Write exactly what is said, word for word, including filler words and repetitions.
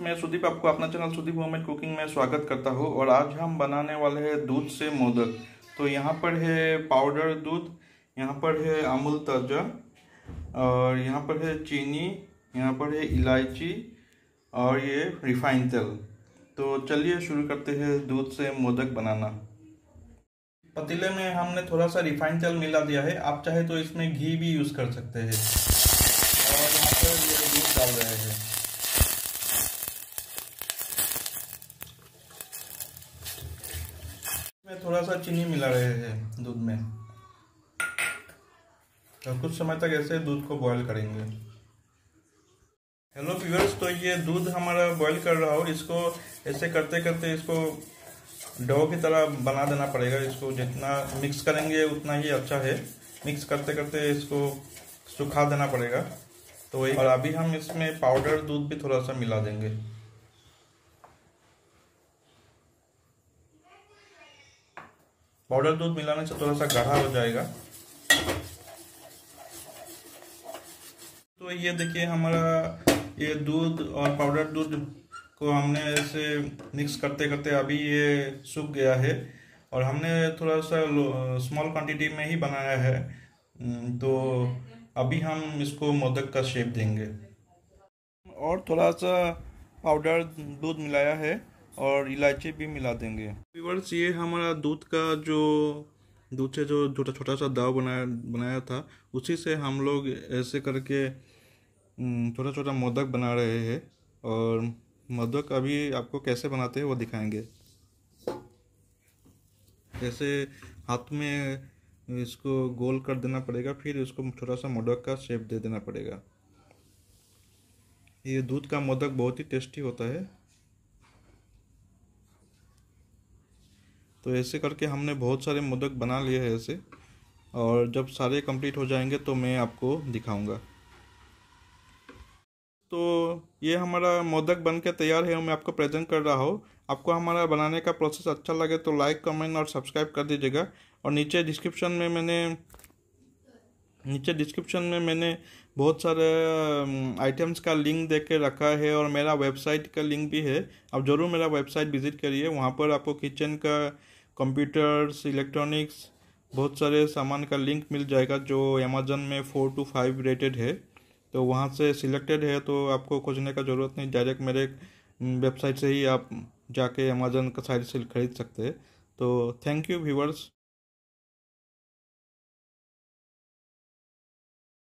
मैं सुदीप आपको अपना channel Sudeep homemade cooking में स्वागत करता हूँ। और आज हम बनाने वाले हैं दूध से मोदक। तो यहाँ पर है पाउडर दूध, यहाँ पर है अमूल ताज़ा, और यहाँ पर है चीनी, यहाँ पर है इलायची और ये रिफाइन तेल। तो चलिए शुरू करते हैं दूध से मोदक बनाना। पतीले में हमने थोड़ा सा रिफाइन तेल मिला दिया है, आप चाहे तो इसमें घी भी यूज़ कर सकते हैं। और यहाँ पर ये दूध डाल रहे हैं। थोड़ा सा चीनी मिला रहे हैं दूध में और कुछ समय तक ऐसे दूध को बॉईल करेंगे। हेलो व्यूअर्स, तो ये दूध हमारा बॉईल कर रहा हो, इसको ऐसे करते करते इसको डो की तरह बना देना पड़ेगा। इसको जितना मिक्स करेंगे उतना ही अच्छा है। मिक्स करते करते इसको सुखा देना पड़ेगा। तो और अभी हम इसमें पाउडर दूध भी थोड़ा सा मिला देंगे। पाउडर दूध मिलाने से थोड़ा सा गाढ़ा हो जाएगा। तो ये देखिए हमारा ये दूध और पाउडर दूध को हमने ऐसे मिक्स करते करते अभी ये सूख गया है। और हमने थोड़ा सा स्मॉल क्वांटिटी में ही बनाया है, तो अभी हम इसको मोदक का शेप देंगे। और थोड़ा सा पाउडर दूध मिलाया है और इलायची भी मिला देंगे। व्यूअर्स, ये हमारा दूध का जो दूध से जो छोटा छोटा सा दाव बनाया बनाया था, उसी से हम लोग ऐसे करके छोटा छोटा मोदक बना रहे हैं। और मोदक अभी आपको कैसे बनाते हैं वो दिखाएंगे। ऐसे हाथ में इसको गोल कर देना पड़ेगा, फिर इसको छोटा सा मोदक का शेप दे देना पड़ेगा। ये दूध का मोदक बहुत ही टेस्टी होता है। तो ऐसे करके हमने बहुत सारे मोदक बना लिए हैं ऐसे। और जब सारे कंप्लीट हो जाएंगे तो मैं आपको दिखाऊंगा। तो ये हमारा मोदक बनके तैयार है, मैं आपको प्रेजेंट कर रहा हूँ। आपको हमारा बनाने का प्रोसेस अच्छा लगे तो लाइक, कमेंट और सब्सक्राइब कर दीजिएगा। और नीचे डिस्क्रिप्शन में मैंने नीचे डिस्क्रिप्शन में मैंने बहुत सारे आइटम्स का लिंक दे के रखा है, और मेरा वेबसाइट का लिंक भी है। आप ज़रूर मेरा वेबसाइट विज़िट करिए, वहाँ पर आपको किचन का, कंप्यूटर्स, इलेक्ट्रॉनिक्स, बहुत सारे सामान का लिंक मिल जाएगा जो अमेजन में फोर टू फाइव रेटेड है। तो वहाँ से सिलेक्टेड है, तो आपको खोजने का ज़रूरत नहीं, डायरेक्ट मेरे वेबसाइट से ही आप जाके अमेजन का साइट से खरीद सकते हैं। तो थैंक यू व्यूअर्स।